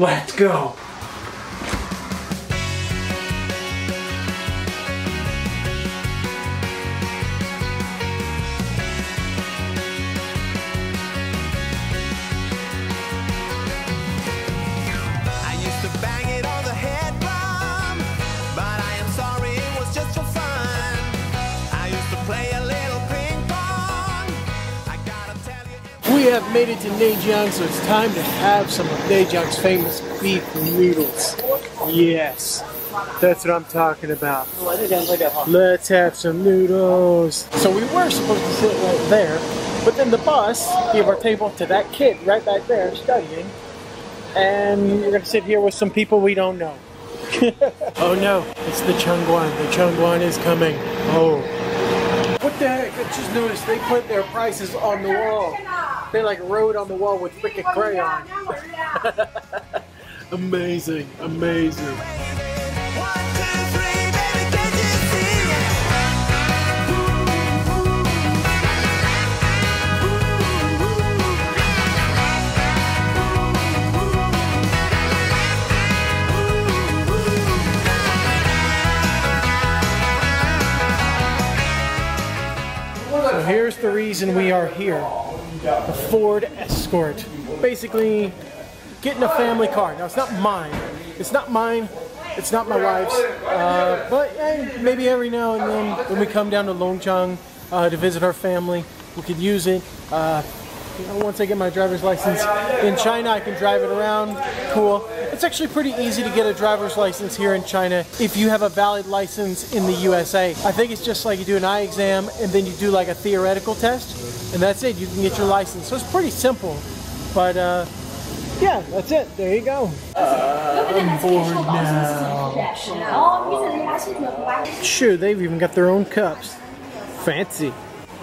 Let's go! We have made it to Neijiang, so it's time to have some of Neijiang's famous beef noodles. Yes, that's what I'm talking about. Let's have some noodles. So we were supposed to sit right there, but then the boss gave our table to that kid right back there studying. And we're going to sit here with some people we don't know. Oh no, it's the Chungguan. The Chungguan is coming. Oh. What the heck? I just noticed they put their prices on the wall. They like wrote on the wall with freaking crayon. Amazing, amazing. So here's the reason we are here. The Ford Escort. Basically, getting a family car. Now, it's not mine. It's not mine. It's not my wife's. But hey, maybe every now and then, when we come down to Longchang to visit our family, we could use it. You know, once I get my driver's license in China, I can drive it around. Cool. It's actually pretty easy to get a driver's license here in China if you have a valid license in the USA. I think it's just like you do an eye exam and then you do like a theoretical test. And that's it, you can get your license. So it's pretty simple. But yeah, that's it. There you go. I'm bored now. Sure, they've even got their own cups. Fancy.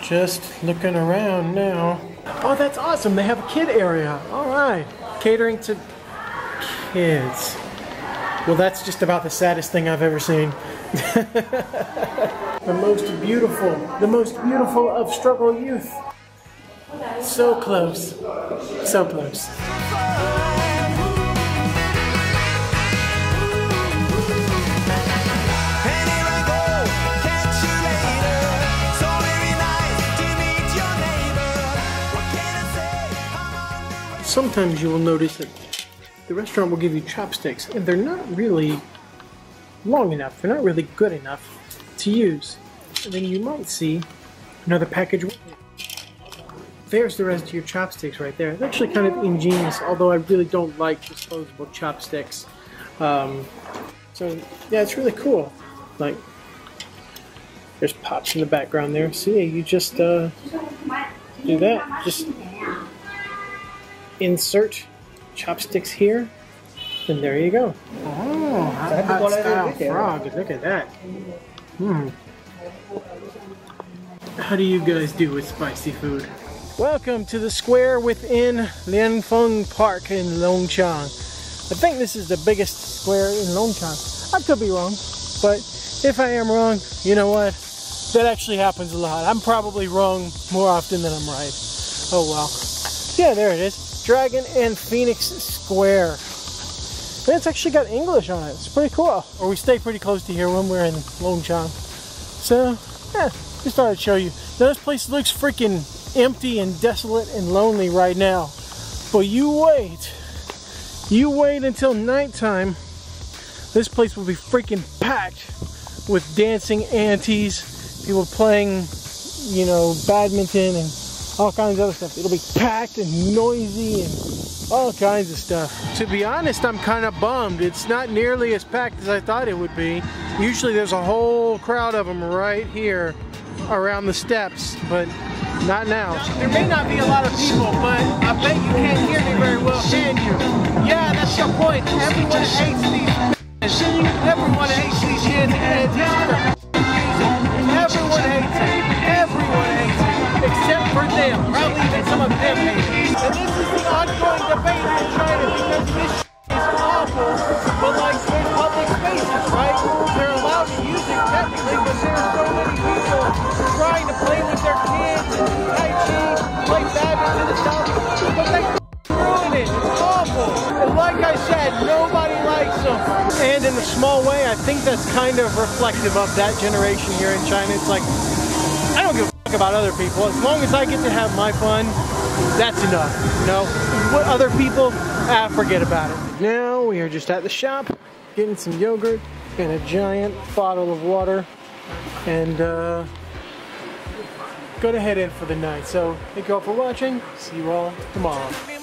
Just looking around now. Oh, that's awesome. They have a kid area. All right. Catering to kids. Well, that's just about the saddest thing I've ever seen. The most beautiful of struggle youth. So close, so close. Sometimes you will notice that the restaurant will give you chopsticks and they're not really long enough, they're not really good enough to use. And then you might see another package with it. There's the rest of your chopsticks right there. It's actually kind of ingenious, although I really don't like disposable chopsticks. So yeah, it's really cool. Like, there's Pops in the background there. So yeah, you just do that. Just insert chopsticks here, and there you go. Oh, hot style frog. Look at that. Hmm. How do you guys do with spicy food? Welcome to the square within Lianfeng Park in Longchang. I think this is the biggest square in Longchang. I could be wrong, but if I am wrong, you know what? That actually happens a lot. I'm probably wrong more often than I'm right. Oh well. Yeah, there it is. Dragon and Phoenix Square. And it's actually got English on it. It's pretty cool. Or we stay pretty close to here when we're in Longchang. So, yeah, just thought I'd show you. Now this place looks freaking empty and desolate and lonely right now. But you wait until nighttime. This place will be freaking packed with dancing aunties, people playing, you know, badminton and all kinds of other stuff. It'll be packed and noisy and all kinds of stuff. To be honest, I'm kind of bummed. It's not nearly as packed as I thought it would be. Usually there's a whole crowd of them right here around the steps, but not now. There may not be a lot of people, but I bet you can't hear me very well, can you? Yeah, that's the point. Everyone hates these bitches. Everyone hates these kids and everyone hates it. Everyone hates it. Except for them. Probably even some of them hate it. And this is the ongoing debate in China because this is awful, but like there's public spaces, right? They're allowed to use it technically, but there's so many people trying to play with their kids and tai chi, play badminton and stuff, but they ruin it. It's awful. And like I said, small way, I think that's kind of reflective of that generation here in China. It's like, I don't give a fuck about other people. As long as I get to have my fun, that's enough, you know? What other people, ah, forget about it. Now we are just at the shop, getting some yogurt and a giant bottle of water, and go to head in for the night. So thank you all for watching. See you all tomorrow.